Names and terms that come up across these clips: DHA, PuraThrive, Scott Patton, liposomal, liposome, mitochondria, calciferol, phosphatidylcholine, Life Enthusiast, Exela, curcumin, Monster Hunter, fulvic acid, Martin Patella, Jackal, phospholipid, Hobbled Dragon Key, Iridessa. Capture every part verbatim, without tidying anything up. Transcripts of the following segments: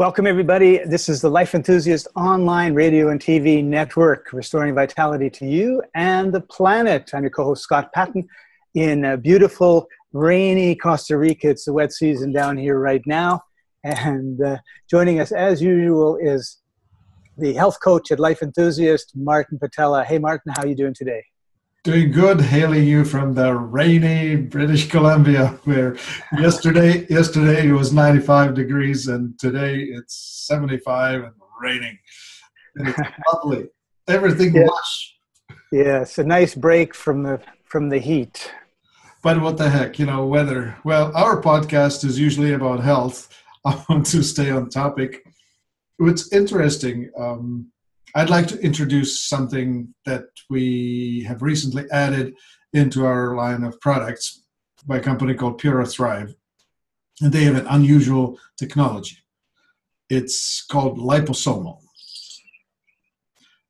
Welcome, everybody. This is the Life Enthusiast online radio and T V network, restoring vitality to you and the planet. I'm your co-host, Scott Patton, in a beautiful, rainy Costa Rica. It's the wet season down here right now. And uh, joining us, as usual, is the health coach at Life Enthusiast, Martin Patella. Hey, Martin, how are you doing today? Doing good, hailing you from the rainy British Columbia, where yesterday yesterday it was ninety-five degrees and today it's seventy-five and raining. And it's lovely. Everything yeah. lush. Yeah, it's a nice break from the from the heat. But what the heck, you know, weather. Well, our podcast is usually about health. I want to stay on topic. It's interesting. Um, I'd like to introduce something that we have recently added into our line of products by a company called PuraThrive. And they have an unusual technology. It's called liposomal.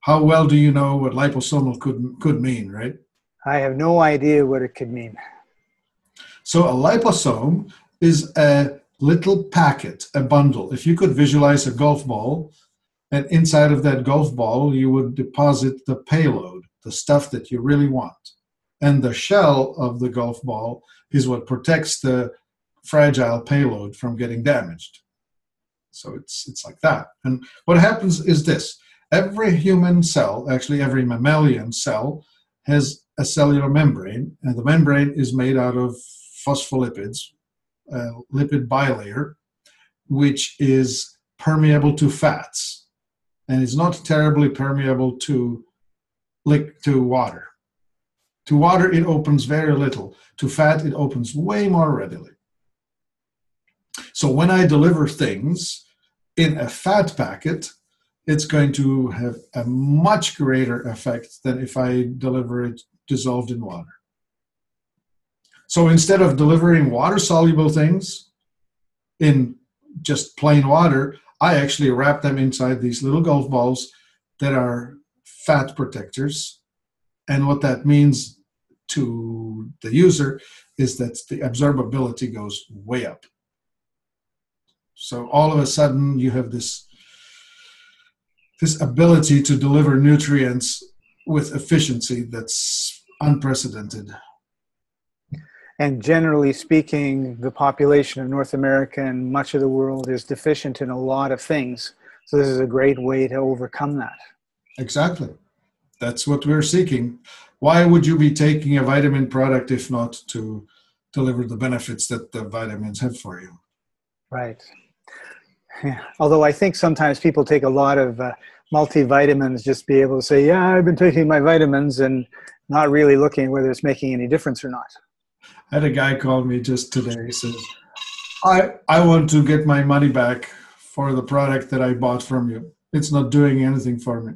How well do you know what liposomal could, could mean, right? I have no idea what it could mean. So a liposome is a little packet, a bundle. If you could visualize a golf ball, and inside of that golf ball, you would deposit the payload, the stuff that you really want. And the shell of the golf ball is what protects the fragile payload from getting damaged. So it's, it's like that. And what happens is this. Every human cell, actually every mammalian cell, has a cellular membrane. And the membrane is made out of phospholipids, a lipid bilayer, which is permeable to fats. And it's not terribly permeable to lick to water. To water, it opens very little. To fat, it opens way more readily. So when I deliver things in a fat packet, it's going to have a much greater effect than if I deliver it dissolved in water. So instead of delivering water-soluble things in just plain water, I actually wrap them inside these little golf balls that are fat protectors. And what that means to the user is that the absorbability goes way up. So all of a sudden you have this, this ability to deliver nutrients with efficiency that's unprecedented. And generally speaking, the population of North America and much of the world is deficient in a lot of things. So this is a great way to overcome that. Exactly. That's what we're seeking. Why would you be taking a vitamin product if not to deliver the benefits that the vitamins have for you? Right. Yeah. Although I think sometimes people take a lot of uh, multivitamins just to be able to say, yeah, I've been taking my vitamins and not really looking whether it's making any difference or not. I had a guy call me just today. He says, I, I want to get my money back for the product that I bought from you. It's not doing anything for me.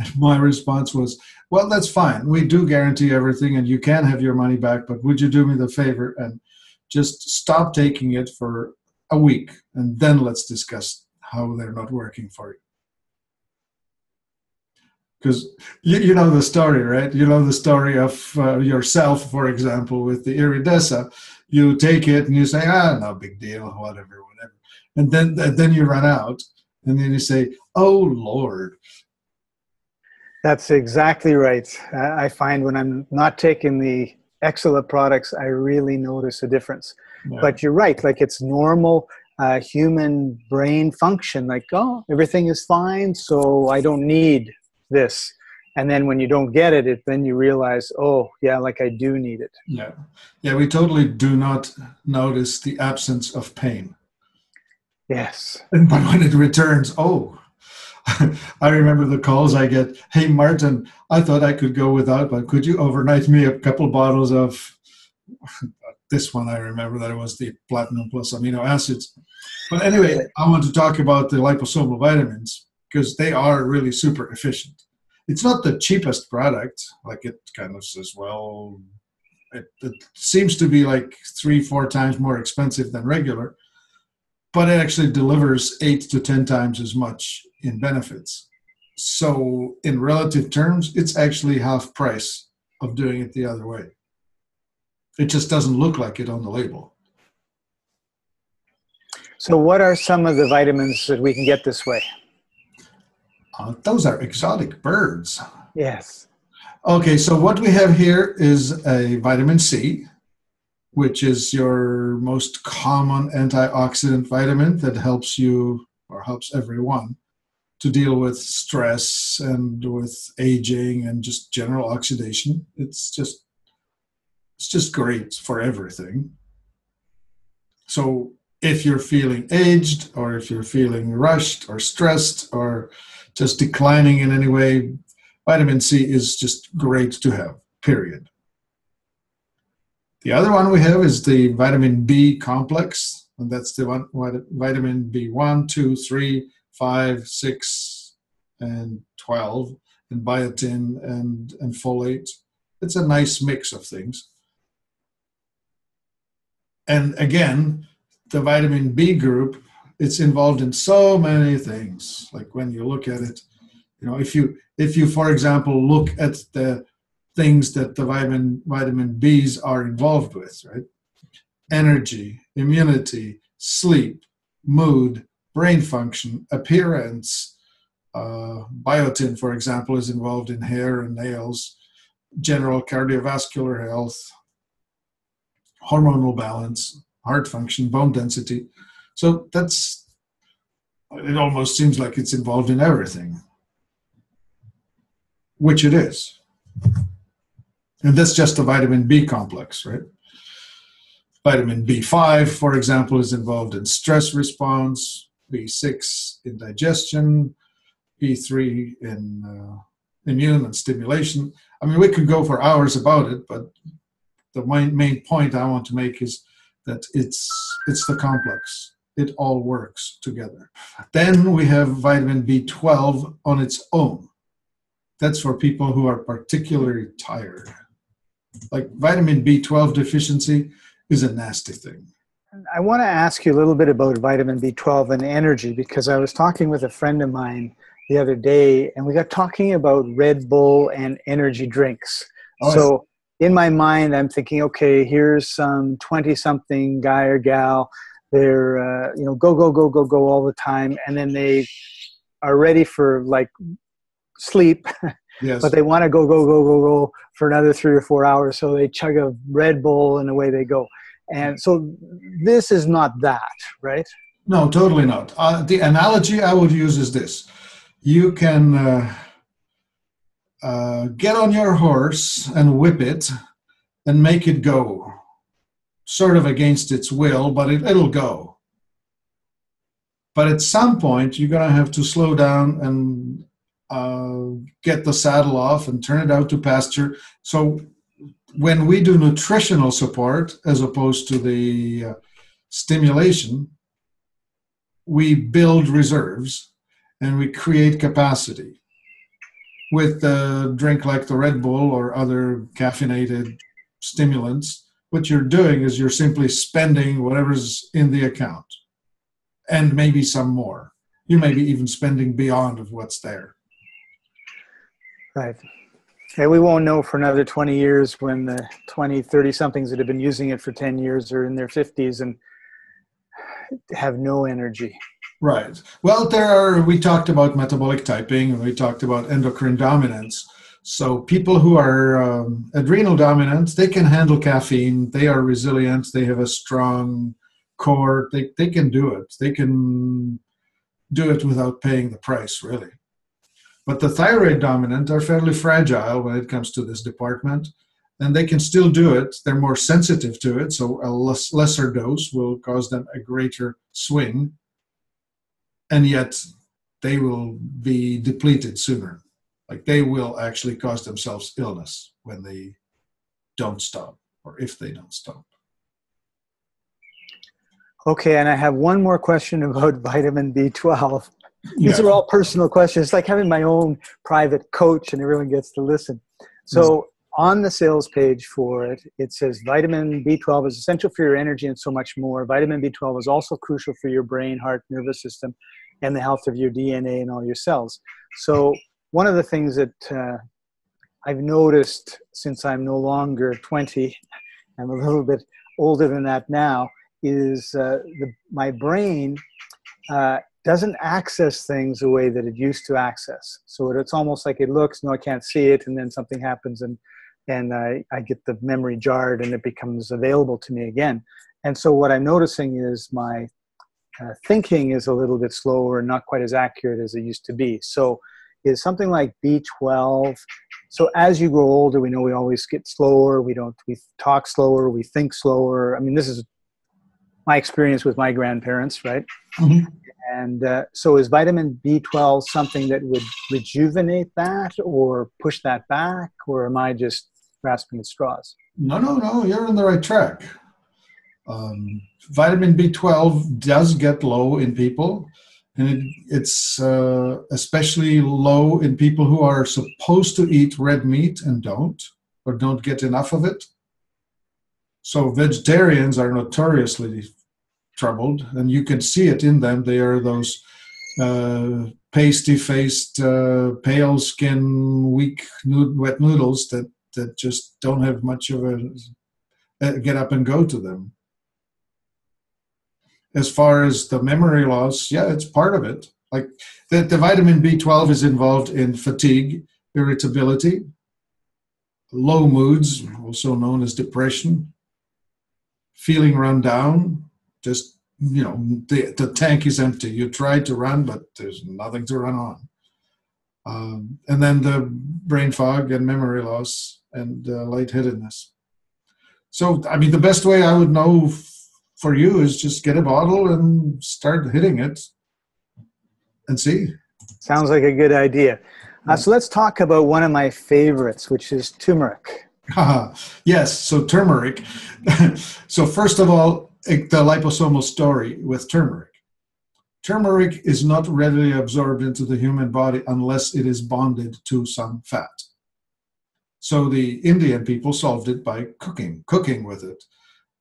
And my response was, well, that's fine. We do guarantee everything and you can have your money back, but would you do me the favor and just stop taking it for a week and then let's discuss how they're not working for you. Because you, you know the story, right? You know the story of uh, yourself, for example, with the Iridessa. You take it and you say, ah, no big deal, whatever, whatever. And then, and then you run out. And then you say, oh, Lord. That's exactly right. I find when I'm not taking the Exela products, I really notice a difference. Yeah. But you're right. Like it's normal uh, human brain function. Like, oh, everything is fine, so I don't need this. And then when you don't get it, it, then you realize, oh, yeah, like I do need it. Yeah. Yeah, we totally do not notice the absence of pain. Yes. And, but when it returns, oh, I remember the calls I get, hey, Martin, I thought I could go without, but could you overnight me a couple bottles of this one? I remember that it was the platinum plus amino acids. But anyway, I want to talk about the liposomal vitamins, because they are really super efficient. It's not the cheapest product, like it kind of says, well, it, it seems to be like three, four times more expensive than regular, but it actually delivers eight to ten times as much in benefits. So in relative terms, it's actually half price of doing it the other way. It just doesn't look like it on the label. So what are some of the vitamins that we can get this way? Uh, those are exotic birds. Yes. Okay, so what we have here is a vitamin C, which is your most common antioxidant vitamin that helps you, or helps everyone, to deal with stress and with aging and just general oxidation. It's just, it's just great for everything. So if you're feeling aged, or if you're feeling rushed or stressed or just declining in any way, vitamin C is just great to have, period. The other one we have is the vitamin B complex, and that's the one, vitamin B one, two, three, five, six, and twelve, and biotin and, and folate. It's a nice mix of things. And again, the vitamin B group, it's involved in so many things. Like when you look at it, you know, if you, if you, for example, look at the things that the vitamin, vitamin Bs are involved with, right? Energy, immunity, sleep, mood, brain function, appearance. Uh, biotin, for example, is involved in hair and nails, general cardiovascular health, hormonal balance, heart function, bone density. So that's, it almost seems like it's involved in everything, which it is. And that's just the vitamin B complex, right? Vitamin B five, for example, is involved in stress response, B six in digestion, B three in uh, immune and stimulation. I mean, we could go for hours about it, but the main, main point I want to make is that it's, it's the complex. It all works together. Then we have vitamin B twelve on its own. That's for people who are particularly tired. Like vitamin B twelve deficiency is a nasty thing. I want to ask you a little bit about vitamin B twelve and energy, because I was talking with a friend of mine the other day, and we got talking about Red Bull and energy drinks. Oh, so in my mind, I'm thinking, okay, here's some twenty-something guy or gal. They're, uh, you know, go, go, go, go, go all the time, and then they are ready for, like, sleep, yes. But they want to go, go, go, go, go for another three or four hours, so they chug a Red Bull, and away they go. And so this is not that, right? No, totally not. Uh, the analogy I would use is this. You can uh, uh, get on your horse and whip it and make it go, sort of against its will, but it, it'll go. But at some point, you're going to have to slow down and uh, get the saddle off and turn it out to pasture. So when we do nutritional support as opposed to the uh, stimulation, we build reserves and we create capacity with a drink like the Red Bull or other caffeinated stimulants. What you're doing is you're simply spending whatever's in the account and maybe some more. You may be even spending beyond of what's there. Right. Okay, we won't know for another twenty years when the twenty, thirty-somethings that have been using it for ten years are in their fifties and have no energy. Right. Well, there are, we talked about metabolic typing, and we talked about endocrine dominance. So people who are um, adrenal dominant, they can handle caffeine. They are resilient. They have a strong core. They, they can do it. They can do it without paying the price, really. But the thyroid dominant are fairly fragile when it comes to this department, and they can still do it. They're more sensitive to it, so a less, lesser dose will cause them a greater swing, and yet they will be depleted sooner. Like they will actually cause themselves illness when they don't stop, or if they don't stop. Okay, and I have one more question about vitamin B twelve. These yeah. are all personal questions. It's like having my own private coach and everyone gets to listen. So on the sales page for it, it says vitamin B twelve is essential for your energy and so much more. Vitamin B twelve is also crucial for your brain, heart, nervous system, and the health of your D N A and all your cells. So one of the things that uh, I've noticed since I'm no longer twenty, I'm a little bit older than that now, is uh, the, my brain uh, doesn't access things the way that it used to access. So it's almost like it looks, no, I can't see it, and then something happens, and, and I, I get the memory jarred, and it becomes available to me again. And so what I'm noticing is my uh, thinking is a little bit slower, not quite as accurate as it used to be. So is something like B twelve. So as you grow older, we know we always get slower. We don't, we talk slower, we think slower. I mean, this is my experience with my grandparents, right? Mm-hmm. And uh, so is vitamin B twelve something that would rejuvenate that or push that back, or am I just grasping at straws? No, no, no, you're on the right track. Um, vitamin B twelve does get low in people, and it, it's uh, especially low in people who are supposed to eat red meat and don't, or don't get enough of it. So vegetarians are notoriously troubled, and you can see it in them. They are those uh, pasty-faced, uh, pale-skin, weak, nood wet noodles that, that just don't have much of a uh, get up and go to them. As far as the memory loss, yeah, it's part of it. Like the, the vitamin B twelve is involved in fatigue, irritability, low moods, also known as depression, feeling run down, just, you know, the, the tank is empty. You try to run, but there's nothing to run on. Um, and then the brain fog and memory loss and uh, lightheadedness. So, I mean, the best way I would know for you is just get a bottle and start hitting it and see. Sounds like a good idea. Uh, so let's talk about one of my favorites, which is turmeric. Yes, so turmeric. So first of all, it, the liposomal story with turmeric. Turmeric is not readily absorbed into the human body unless it is bonded to some fat. So the Indian people solved it by cooking, cooking with it.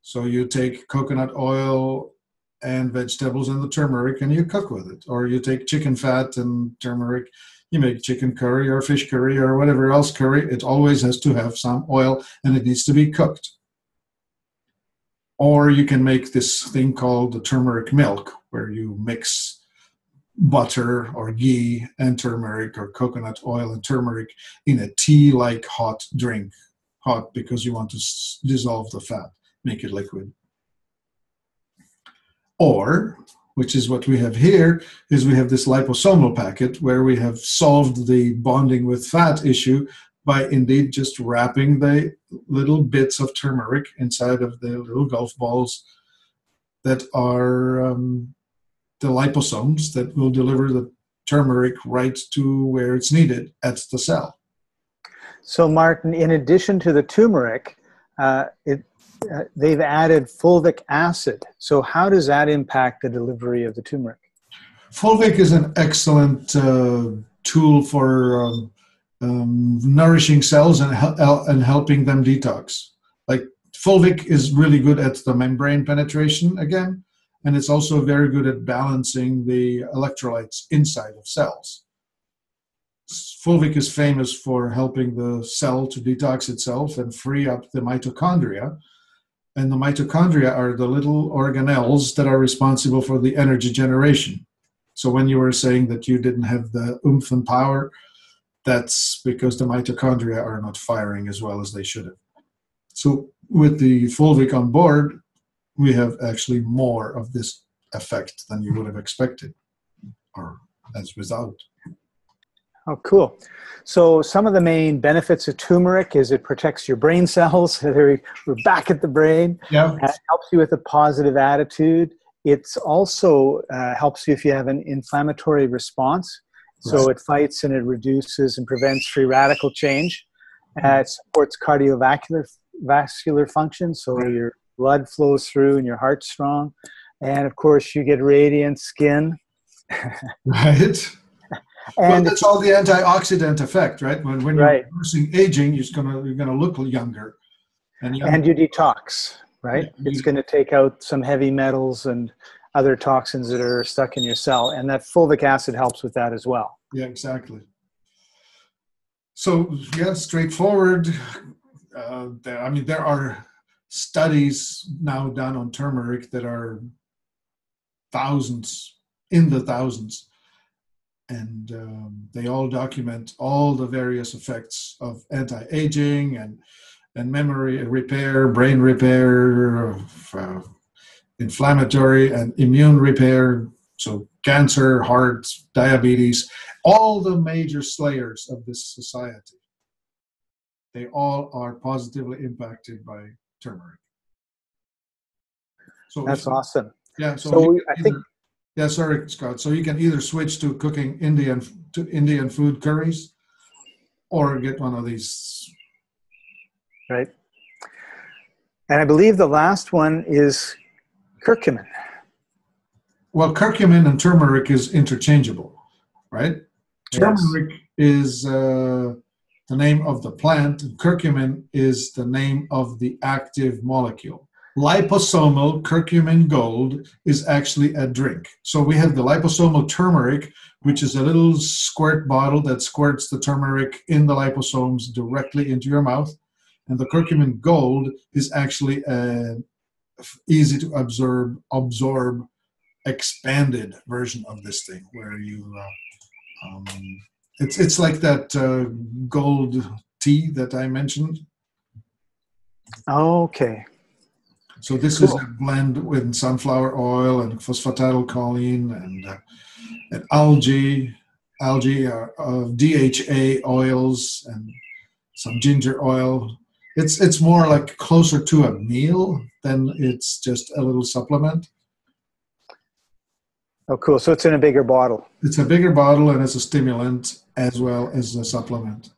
So you take coconut oil and vegetables and the turmeric and you cook with it. Or you take chicken fat and turmeric, you make chicken curry or fish curry or whatever else curry. It always has to have some oil and it needs to be cooked. Or you can make this thing called the turmeric milk, where you mix butter or ghee and turmeric or coconut oil and turmeric in a tea-like hot drink. Hot because you want to s- dissolve the fat. Make it liquid. Or, which is what we have here, is we have this liposomal packet where we have solved the bonding with fat issue by indeed just wrapping the little bits of turmeric inside of the little golf balls that are um, the liposomes that will deliver the turmeric right to where it's needed at the cell. So, Martin, in addition to the turmeric, uh, it Uh, they've added fulvic acid. So how does that impact the delivery of the turmeric? Fulvic is an excellent uh, tool for um, um, nourishing cells and, hel and helping them detox. Like fulvic is really good at the membrane penetration again, and it's also very good at balancing the electrolytes inside of cells. Fulvic is famous for helping the cell to detox itself and free up the mitochondria. And the mitochondria are the little organelles that are responsible for the energy generation. So when you were saying that you didn't have the oomph and power, that's because the mitochondria are not firing as well as they should have. So with the fulvic on board, we have actually more of this effect than you would have expected, or as without. Oh, cool. So some of the main benefits of turmeric is it protects your brain cells. We're back at the brain. Yeah. It helps you with a positive attitude. It also uh, helps you if you have an inflammatory response. Right. So it fights and it reduces and prevents free radical change. Uh, it supports cardiovascular vascular function, so right. Your blood flows through and your heart's strong. And, of course, you get radiant skin. Right. And well, that's all the antioxidant effect, right? When, when you're right. reversing aging, you're gonna you're gonna look younger, and, younger. and you detox, right? Yeah. It's gonna take out some heavy metals and other toxins that are stuck in your cell, and that fulvic acid helps with that as well. Yeah, exactly. So yeah, straightforward. Uh, there, I mean, there are studies now done on turmeric that are thousands, in the thousands, and um, they all document all the various effects of anti-aging and and memory repair, brain repair, uh, inflammatory and immune repair, so cancer, heart, diabetes, all the major slayers of this society. They all are positively impacted by turmeric. So that's so, awesome. Yeah. So, so we, I either, think. Yeah, sorry, Scott. So you can either switch to cooking Indian to Indian food curries, or get one of these. Right. And I believe the last one is curcumin. Well, curcumin and turmeric is interchangeable, right? Yes. Turmeric is uh, the name of the plant, and curcumin is the name of the active molecule. Liposomal curcumin gold is actually a drink. So we have the liposomal turmeric, which is a little squirt bottle that squirts the turmeric in the liposomes directly into your mouth. And the curcumin gold is actually an easy to absorb, absorb, expanded version of this thing, where you, uh, um, it's it's like that uh, gold tea that I mentioned. Okay. So this cool. is a blend with sunflower oil and phosphatidylcholine and uh, and algae, algae, uh, uh, D H A oils and some ginger oil. It's it's more like closer to a meal than it's just a little supplement. Oh, cool. So it's in a bigger bottle. It's a bigger bottle, and it's a stimulant as well as a supplement.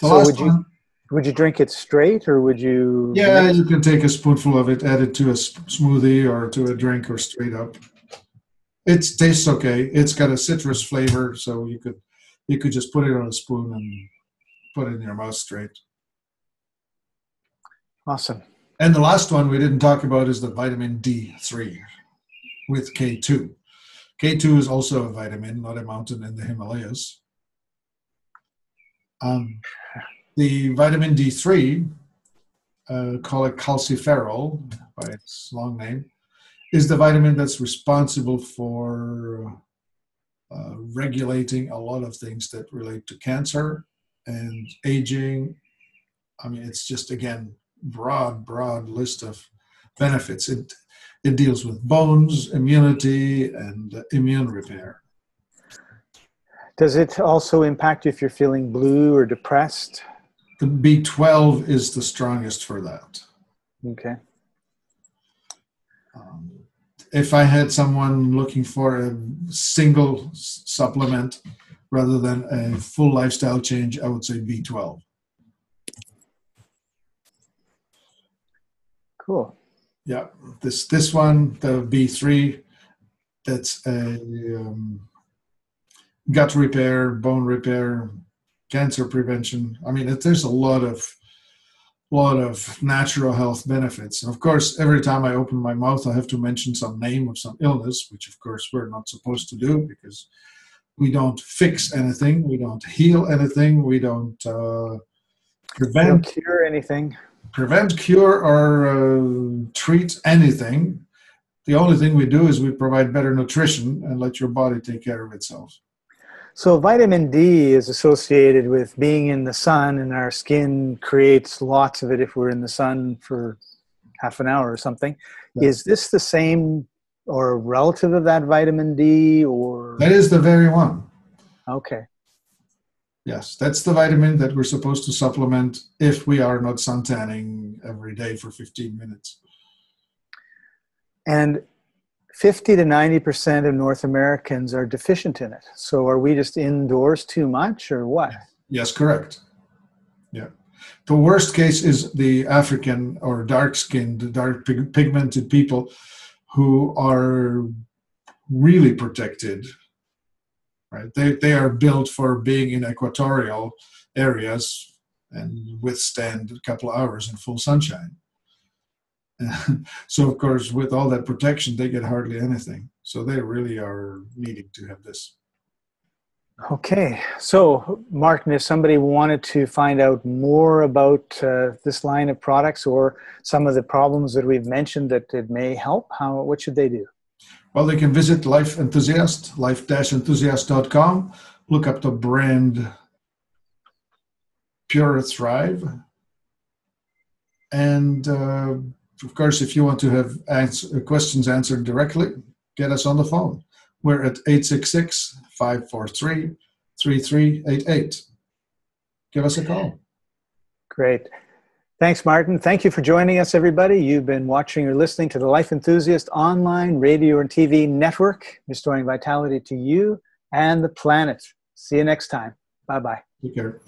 The so last would you one, would you drink it straight, or would you? Yeah, you can take a spoonful of it, add it to a smoothie or to a drink, or straight up. It tastes okay. It's got a citrus flavor, so you could you could just put it on a spoon and put it in your mouth straight. Awesome. And the last one we didn't talk about is the vitamin D three with K two. K two is also a vitamin, not a mountain in the Himalayas. Um, the vitamin D three, uh, call it calciferol by its long name, is the vitamin that's responsible for uh, regulating a lot of things that relate to cancer and aging. I mean, it's just, again, broad, broad list of benefits. It, It deals with bones, immunity, and immune repair. Does it also impact you if you're feeling blue or depressed? The B twelve is the strongest for that. Okay. Um, if I had someone looking for a single supplement rather than a full lifestyle change, I would say B twelve. Cool. Yeah, this this one, the B three, that's a um, gut repair, bone repair, cancer prevention. I mean, it, there's a lot of lot of natural health benefits. And of course, every time I open my mouth, I have to mention some name of some illness, which of course we're not supposed to do, because we don't fix anything, we don't heal anything, we don't uh, prevent, we don't cure anything. Prevent, cure, or uh, treat anything. The only thing we do is we provide better nutrition and let your body take care of itself. So vitamin D is associated with being in the sun, and our skin creates lots of it if we're in the sun for half an hour or something. Yeah. Is this the same or a relative of that vitamin D? Or that is the very one. Okay. Yes, that's the vitamin that we're supposed to supplement if we are not sun tanning every day for fifteen minutes. And fifty to ninety percent of North Americans are deficient in it. So are we just indoors too much, or what? Yes, correct. Yeah. The worst case is the African or dark-skinned, dark pigmented people who are really protected. Right. They, they are built for being in equatorial areas and withstand a couple of hours in full sunshine. And so, of course, with all that protection, they get hardly anything. So they really are needing to have this. Okay, so Martin, if somebody wanted to find out more about uh, this line of products or some of the problems that we've mentioned that it may help, how what should they do? Well, they can visit Life Enthusiast, life dash enthusiast dot com, look up the brand PuraThrive, and uh, of course, if you want to have answer, questions answered directly, get us on the phone. We're at eight six six, five four three, three three eight eight. Give us a call. Great. Thanks, Martin. Thank you for joining us, everybody. You've been watching or listening to the Life Enthusiast online radio and T V network, restoring vitality to you and the planet. See you next time. Bye-bye. Take care.